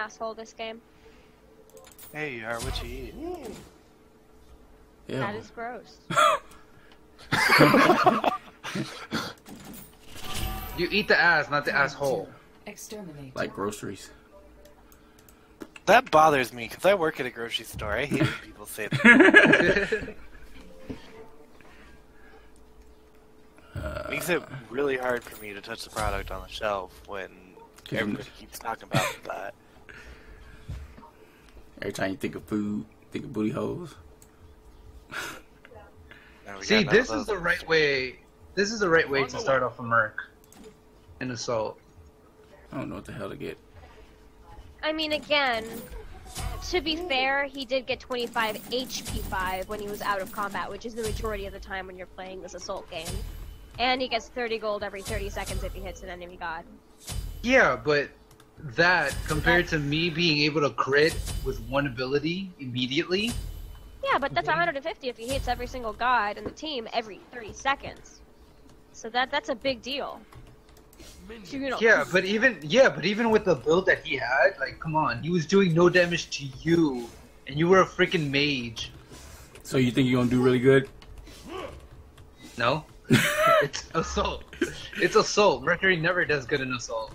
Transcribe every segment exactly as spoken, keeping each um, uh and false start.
asshole this game. Hey, you are what you eat. Ooh. Ew. That is gross. You eat the ass, not the asshole. Exterminate. Like groceries. That bothers me because I work at a grocery store. I hate when people say that. Uh, makes it really hard for me to touch the product on the shelf when everybody keeps talking about that. Every time you think of food, think of booty holes. See, this is the right way. This is the right way to start off a merc. An assault. I don't know what the hell to get. I mean, again, to be fair, he did get twenty-five H P five when he was out of combat, which is the majority of the time when you're playing this assault game. And he gets thirty gold every thirty seconds if he hits an enemy god. Yeah, but that, compared that's... to me being able to crit with one ability immediately... Yeah, but that's one hundred fifty if he hits every single god in the team every thirty seconds. So that that's a big deal. So, you know, yeah, but even yeah, but even with the build that he had, like, come on, he was doing no damage to you, and you were a freaking mage. So you think you're gonna do really good? No. It's assault. It's assault. Mercury never does good in assault.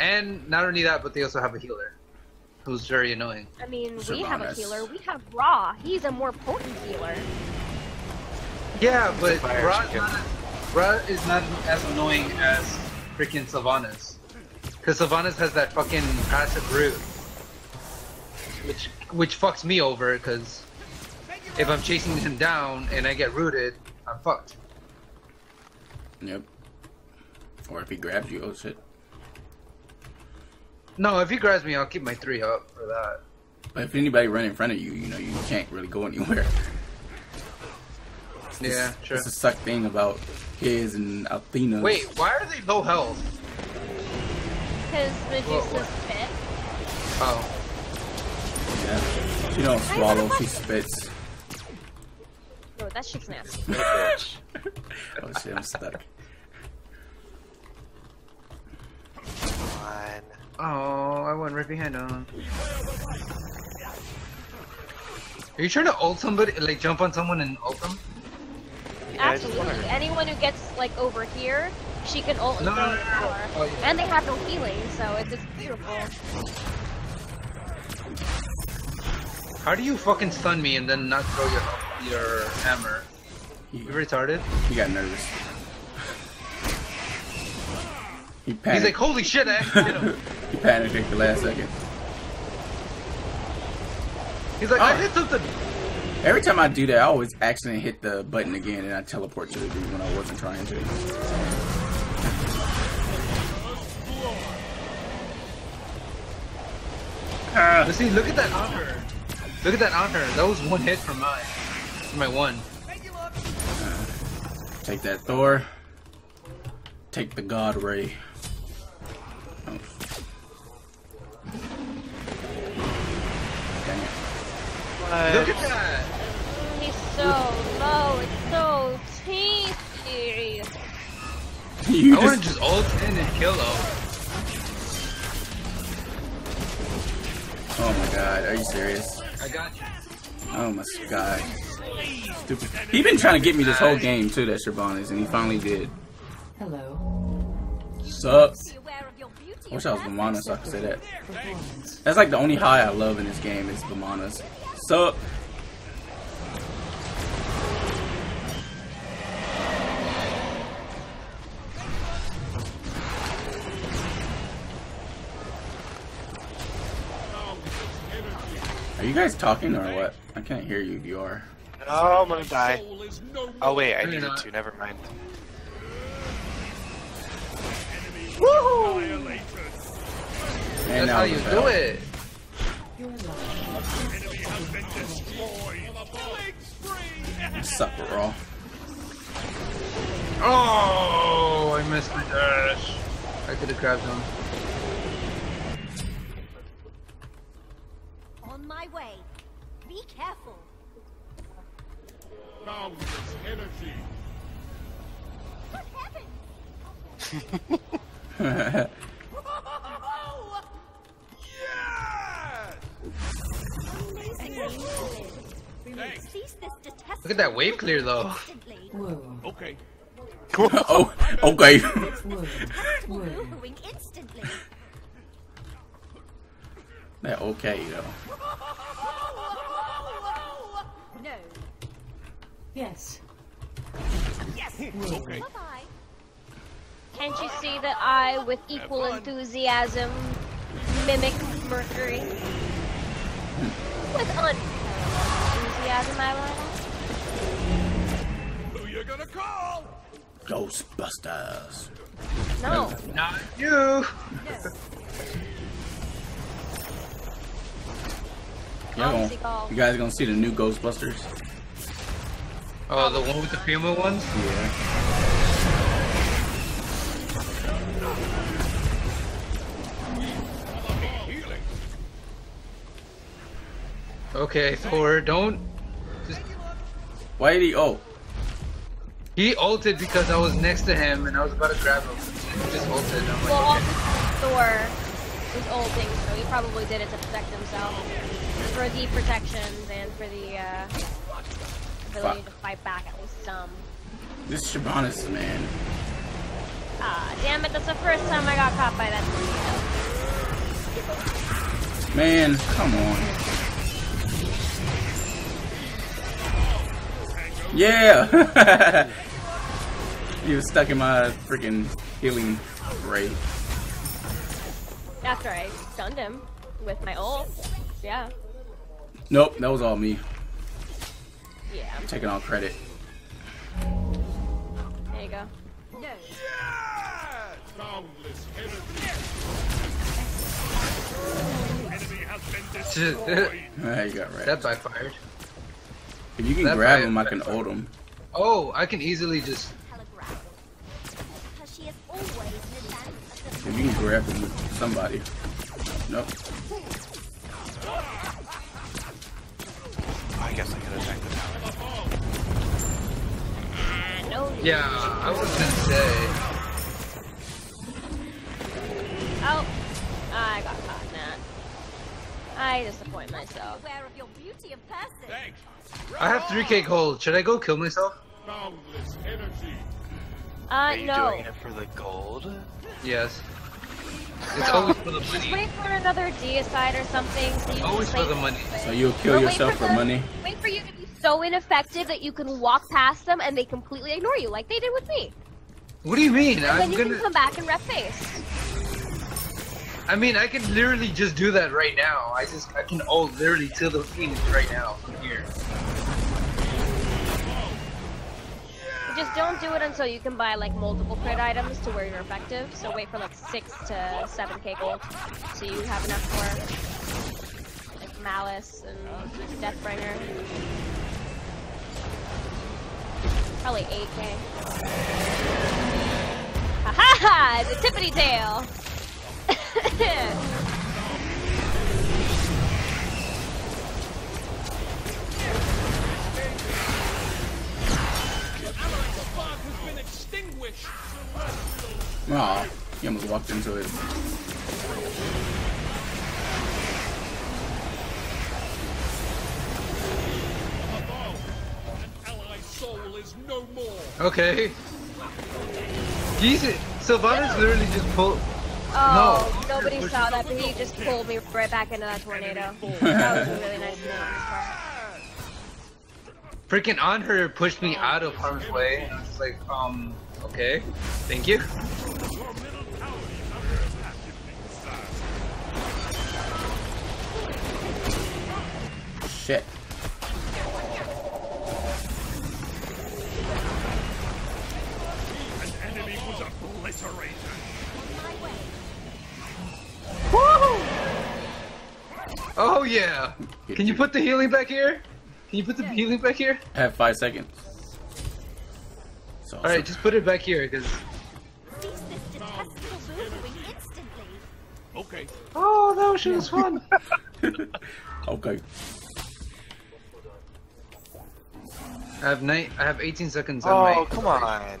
And not only that, but they also have a healer, who's very annoying. I mean, we have a healer. We have Ra. He's a more potent healer. Yeah, but Ra's not, Ra is not as annoying as freaking Sylvanus, because Sylvanus has that fucking passive root, which which fucks me over. Because if I'm chasing him down and I get rooted, I'm fucked. Yep. Or if he grabs you, oh shit. No, if he grabs me, I'll keep my three up for that. But if anybody run in front of you, you know, you can't really go anywhere. It's, yeah, sure. That's the suck thing about his and Athena's. Wait, why are they low health? Because Medusa spit. Oh. Yeah. She don't swallow, she spits. Oh, that shit's nasty. Oh shit, I'm stuck. Come on. Oh, I went right behind him. Are you trying to ult somebody, like jump on someone and ult them? Absolutely. Anyone who gets like over here, she can ult and no, no, no, no. Oh, yeah. And they have no healing, so it's just beautiful. How do you fucking stun me and then not throw your, your hammer? You retarded? He got nervous. He He's like, holy shit, I actually hit him. He panicked at the last second. He's like, oh, I hit something. Every time I do that, I always accidentally hit the button again and I teleport to the dude when I wasn't trying to. Uh, but see, look at that on her. Look at that on her. That was one hit from mine. From my one. Uh, take that, Thor. Take the god ray. Oh. Look at that! He's so low, it's so tasty. You I want to just ult in and kill him. Oh my god, are you serious? I got you. Oh my god. Stupid. He's been trying to get me this whole game too, that Sylvanus, and he finally did. Hello. Sucks. I wish I was Vamanus so I could say that. That's like the only high I love in this game is Vamanus. Sup? Are you guys talking or what? I can't hear you if you are. Oh my god. Oh wait, I needed to, never mind. Woohoo! That's how you do it! Sucker roll. Oh, I missed the dash. I could have grabbed him. On my way. Be careful. Now with energy. What happened? Look at that wave clear though. Whoa. Okay. Oh, okay. They're okay though. No. Yes. Yes. Okay. Can't you see that I, with equal enthusiasm, mimic Mercury? With unparalleled enthusiasm, I will. Who you gonna call? Ghostbusters. No. Not you. No. Yo, you guys gonna see the new Ghostbusters? Oh, the one with the female ones? Yeah. Okay, Thor, don't. Just... Why did he ult? He ulted because I was next to him and I was about to grab him. He just ulted. I'm like, well, okay. Thor was ulting, so he probably did it to protect himself. For the protections and for the uh, ability Fuck. to fight back at least some. This is Sylvanus, man. Ah, damn it, that's the first time I got caught by that. Man, come on. Yeah! He was stuck in my freaking healing ray. After I stunned him with my ult. Yeah. Nope, that was all me. Yeah. I'm taking all credit. There you go. No. Yeah! Boundless enemy. Enemy has been destroyed. There you go, right. That backfired. If you can that grab him, I can ult him. Oh, I can easily just... If you can grab him with somebody. Nope. I guess I can attack the tower. Yeah, I was gonna say... Oh, I got caught in that. I disappoint myself. Thanks. I have three K gold. Should I go kill myself? Boundless energy. Uh, Are you no. doing it for the gold? Yes. It's no. always for the money. Just wait for another deicide or something. So you always for the money. So you'll kill or yourself for, for the, money? Wait for you to be so ineffective that you can walk past them and they completely ignore you, like they did with me. What do you mean? And I'm then you gonna... can come back and rep face. I mean, I could literally just do that right now. I just, I can ult literally till the Phoenix right now from here. Just don't do it until you can buy like multiple crit items to where you're effective. So wait for like six to seven K gold, so you have enough for like Malice and Deathbringer. Probably eight K. Ha ha ha! It's a tippity tail. Aw, he almost walked into it. Okay. Jesus, Sylvanus literally just pulled. Oh, no. Nobody saw that, but he just pulled me right back into that tornado. That was a really nice move. Freaking on her pushed me out of harm's way, and I was like, um, okay, thank you. Shit. An enemy was obliterated. Oh yeah! Can you put the healing back here? Can you put the yeah. healing back here? I have five seconds. Awesome. Alright, just put it back here, because... Okay. Oh, that was just fun! Okay. I have nine, I have eighteen seconds on my... Oh, come on!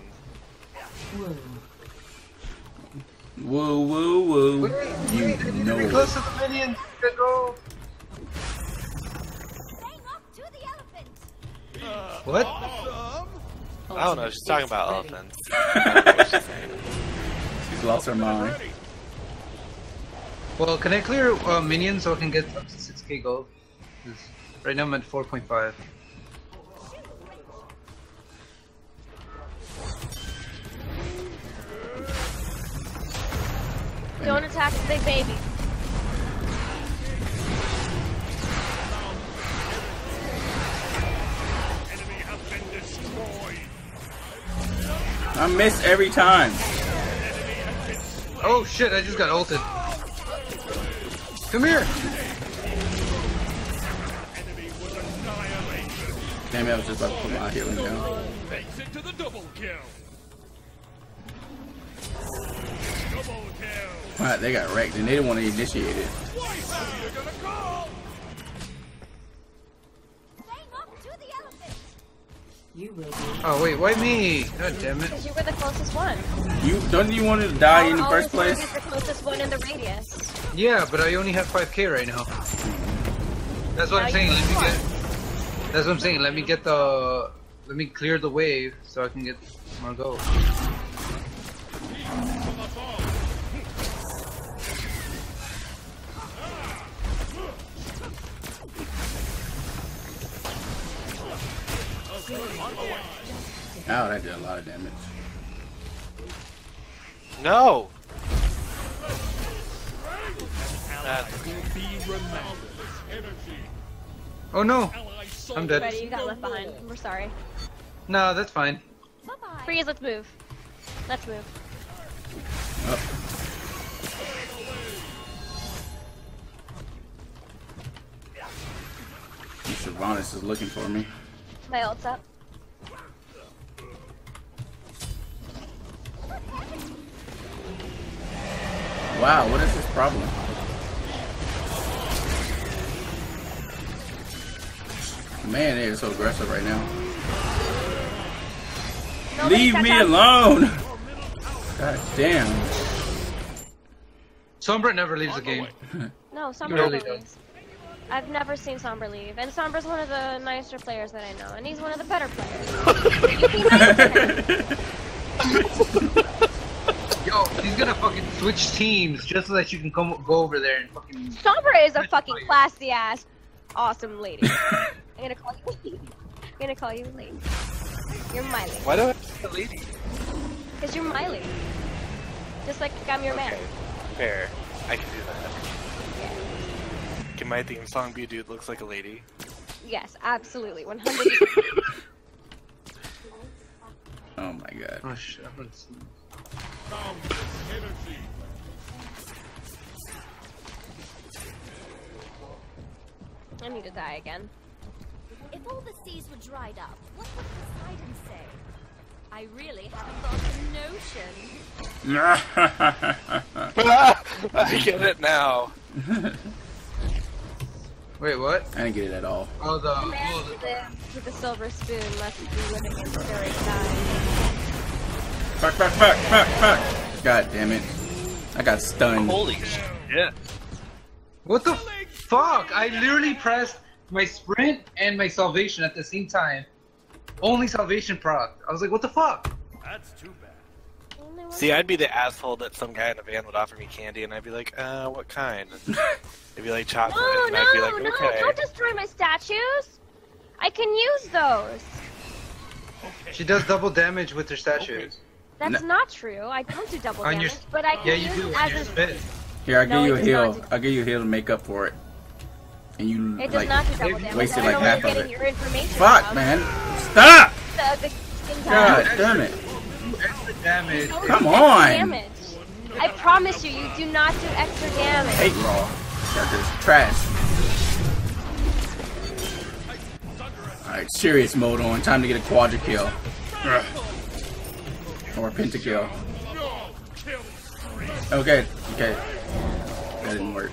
Whoa. Whoa, whoa, whoa. Wait, wait, you wait, I need know. To be close to the minions. Go. What? I don't know, she's talking about elephants. I don't know what she's saying. She's lost her mind. Well, can I clear uh, minions so I can get up to six K gold? Right now I'm at four point five. Don't attack the big baby. I miss every time. Oh shit, I just got ulted. Come here! Damn it, I was just about to put my healing down. Makes it to the double kill. Double kill. Alright, they got wrecked and they didn't want to initiate it. Oh wait, why me? God damn it! Because you were the closest one. You don't you want to die in the first place? The closest one in the radius. Yeah, but I only have five K right now. That's what now I'm saying. Let me one. get. That's what I'm saying. Let me get the. Let me clear the wave so I can get more gold. Oh, that did a lot of damage. No! That will be remembered. Oh no! I'm dead. You got left behind. We're sorry. No, that's fine. Freeze, let's move. Let's move. Up. Sylvanus is looking for me. My ult's up. Wow, what is this problem? Man, they are so aggressive right now. Nobody Leave me alone! God damn. Sombra never leaves the game. No, Sombra really never leaves. I've never seen Sombra leave. And Sombra's one of the nicer players that I know. And he's one of the better players. You be nice to him. Yo, he's gonna fucking switch teams just so that you can come go over there and fucking. Sombra is a fucking classy ass, awesome lady. I'm gonna call you lady. I'm gonna call you lady. You're my lady. Why do I call you lady? Because you're my lady. Just like I'm your okay. man. Fair. I can do that. Yeah. Can my theme song be "Dude Looks Like a Lady"? Yes, absolutely, one hundred percent. Oh my god. Oh shit. I need to die again. If all the seas were dried up, what would Poseidon say? I really haven't got the notion. I get it now. Wait, what? I didn't get it at all. Oh, the, the man oh, the... with the silver spoon must be living in scary times. Fuck, fuck, fuck, fuck, fuck! God damn it. I got stunned. Holy shit. What the fuck? I literally pressed my sprint and my salvation at the same time. Only salvation proc. I was like, what the fuck? That's too bad. See, I'd be the asshole that some guy in the van would offer me candy and I'd be like, uh, what kind? They'd be like chocolate no, and no, I'd be like, okay. No, don't destroy my statues! I can use those! Okay. She does double damage with her statues. Okay. That's no. not true. I don't do double damage, but I can yeah, you use do. It as a spit. Here, I'll no, give you a heal. I'll give you a heal to make up for it. And you it like, does not do double damage. Wasted like half of it. Fuck, about. man! Stop! The, the God damn it! You extra damage. Come, Come on! Damage. I promise you, you do not do extra damage. I hate Raw. That's trash. All right, serious mode on. Time to get a quadra kill. Or pentakill. Okay, okay. That didn't work.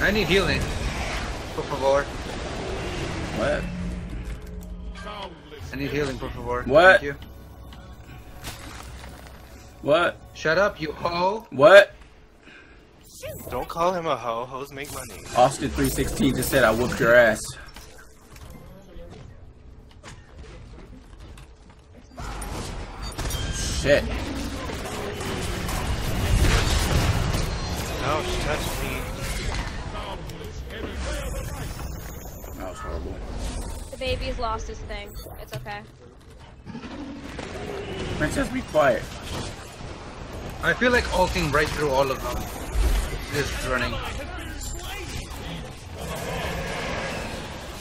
I need healing. Por favor. What? I need healing, por favor. What? Thank you. What? Shut up, you hoe. What? Shoot. Don't call him a hoe. Hoes make money. Austin three sixteen just said I whooped your ass. Shit. No, she touched me. That was horrible. The baby's lost his thing. It's okay. Princess, be quiet. I feel like ulting right through all of them. Just running.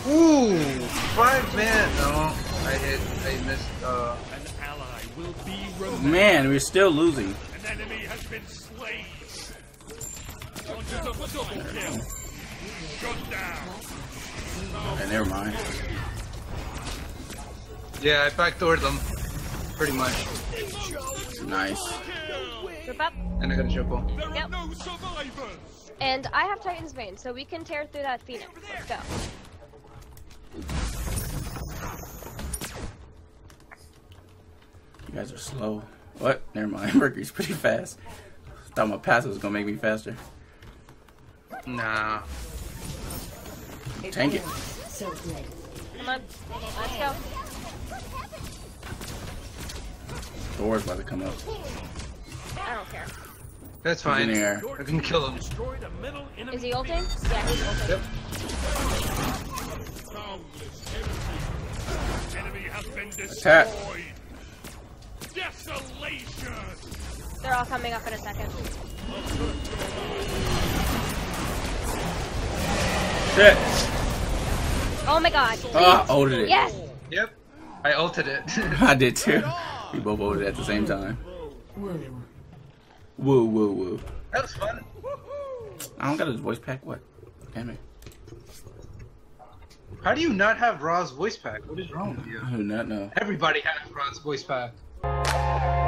Ooh! Five man! No, I hit. I missed. Uh... An ally will be removed. Man, we're still losing. An enemy has been slain. Shut down. Okay, never mind. Yeah, I backdoored them. Pretty much. Nice. Up. And I got a triple. There yep. are no survivors. And I have Titan's Bane, so we can tear through that Phoenix. Let's go. You guys are slow. What? Never mind. Mercury's pretty fast. Thought my passive was gonna make me faster. Nah. Tank it. Come on. Let's go. Thor's about to come up. I don't care. That's fine. I can kill him. Is he ulting? Yeah, he's ulting. Yep. Attack. They're all coming up in a second. Shit. Oh my god. Ah, uh, ulted it. Yes. Yep. I ulted it. I did too. We both ulted at the same time. Woo, woo, woo. That was fun. I don't got his voice pack. What? Damn it. How do you not have Ra's voice pack? What is wrong with you? I do not know. Everybody has Ra's voice pack.